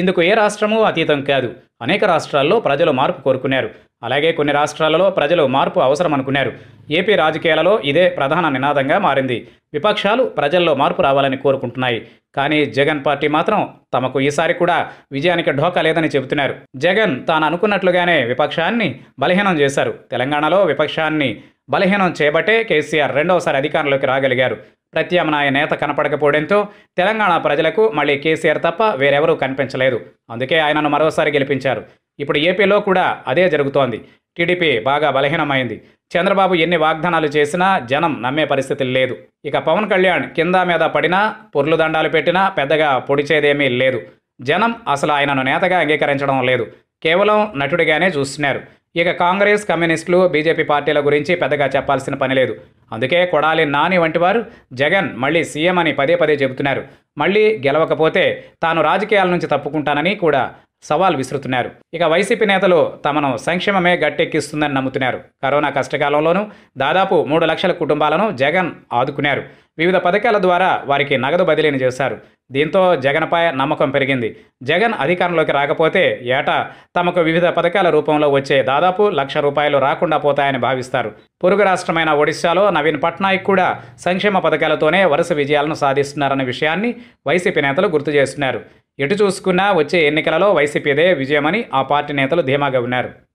ఇందుకు ఏ రాష్ట్రమూ అతీతం కాదు. అనేక రాష్ట్రాల్లో ప్రజలు మార్పు కోరుకున్నారు. అలాగే కొన్ని రాష్ట్రాలలో ప్రజలు మార్పు అవసరం అనుకున్నారు. ఏపీ రాజకీయాలలో ఇదే ప్రధాన నినాదంగా మారింది. విపక్షాలు ప్రజల్లో మార్పు రావాలని కోరుకుంటున్నాయి. కానీ జగన్ పార్టీ మాత్రం తమకు ఈసారి కూడా విజయానికి ఢోకా లేదని చెబుతున్నారు. జగన్ తాను అనుకున్నట్లుగానే విపక్షాన్ని బలహీనం చేశారు. తెలంగాణలో విపక్షాన్ని బలహీనం చేయబట్టే కేసీఆర్ రెండవసారి అధికారంలోకి రాగలిగారు. ప్రత్యామ్నాయ నేత కనపడకపోవడంతో తెలంగాణ ప్రజలకు మళ్ళీ కేసీఆర్ తప్ప వేరెవరూ కనిపించలేదు. అందుకే ఆయనను మరోసారి గెలిపించారు. ఇప్పుడు ఏపీలో కూడా అదే జరుగుతోంది. టీడీపీ బాగా బలహీనమైంది. చంద్రబాబు ఎన్ని వాగ్దానాలు చేసినా జనం నమ్మే పరిస్థితి లేదు. ఇక పవన్ కళ్యాణ్ కింద మీద పడినా, పొర్లు దండాలు పెట్టినా పెద్దగా పొడిచేదేమీ లేదు. జనం అసలు ఆయనను నేతగా అంగీకరించడం లేదు. కేవలం నటుడిగానే చూస్తున్నారు. ఇక కాంగ్రెస్, కమ్యూనిస్టులు, బీజేపీ పార్టీల గురించి పెద్దగా చెప్పాల్సిన పని లేదు. అందుకే కొడాలి నాని వంటి వారు జగన్ మళ్ళీ సీఎం అని పదే పదే చెబుతున్నారు. మళ్ళీ గెలవకపోతే తాను రాజకీయాల నుంచి తప్పుకుంటానని కూడా సవాల్ విసురుతున్నారు. ఇక వైసీపీ నేతలు తమను సంక్షేమమే గట్టెక్కిస్తుందని నమ్ముతున్నారు. కరోనా కష్టకాలంలోనూ దాదాపు 3 లక్షల కుటుంబాలను జగన్ ఆదుకున్నారు. వివిధ పథకాల ద్వారా వారికి నగదు బదిలీని చేశారు. దీంతో జగన్పై నమ్మకం పెరిగింది. జగన్ అధికారంలోకి రాకపోతే ఏటా తమకు వివిధ పథకాల రూపంలో వచ్చే దాదాపు 1 లక్ష రూపాయలు రాకుండా పోతాయని భావిస్తారు. పొరుగు రాష్ట్రమైన ఒడిశాలో నవీన్ పట్నాయక్ కూడా సంక్షేమ పథకాలతోనే వరుస విజయాలను సాధిస్తున్నారన్న విషయాన్ని వైసీపీ నేతలు గుర్తు చేస్తున్నారు. ఎటు చూసుకున్నా వచ్చే ఎన్నికలలో వైసీపీదే విజయమని ఆ పార్టీ నేతలు ధీమాగా ఉన్నారు.